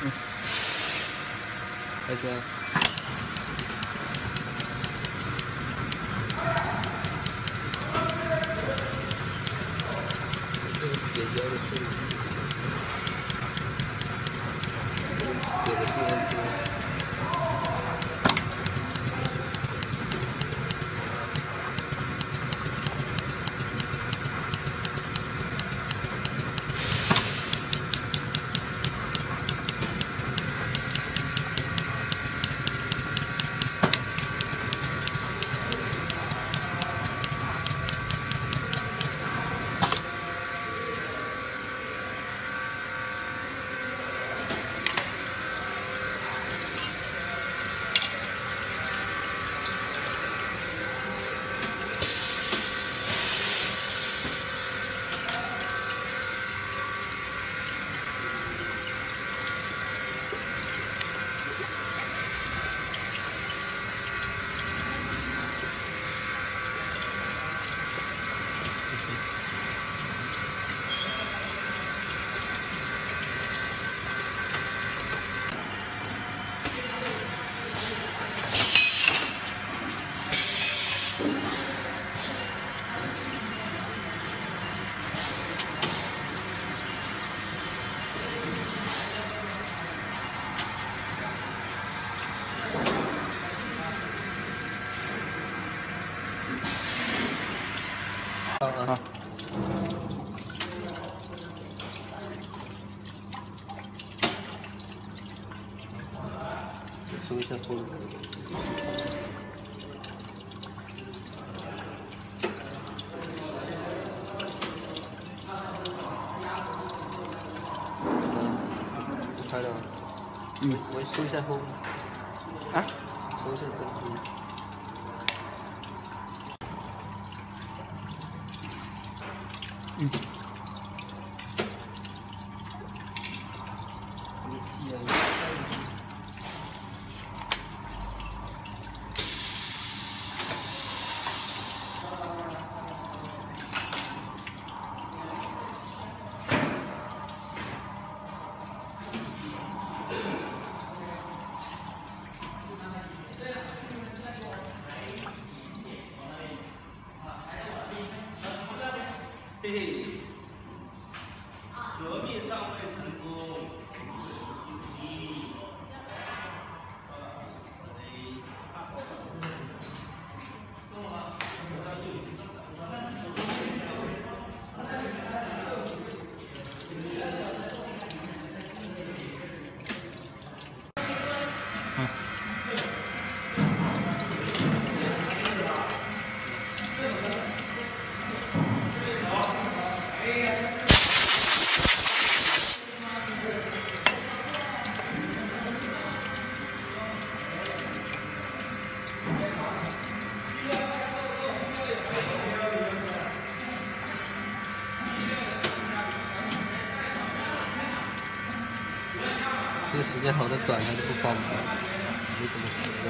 开车。这个别的处理，别的地方多。 啊！收一下后轮。 开了，嗯，我收一下后，啊，收一下后，嗯。嗯。革命尚未成功。这个时间好的短，它就不发霉了，没怎么熟的。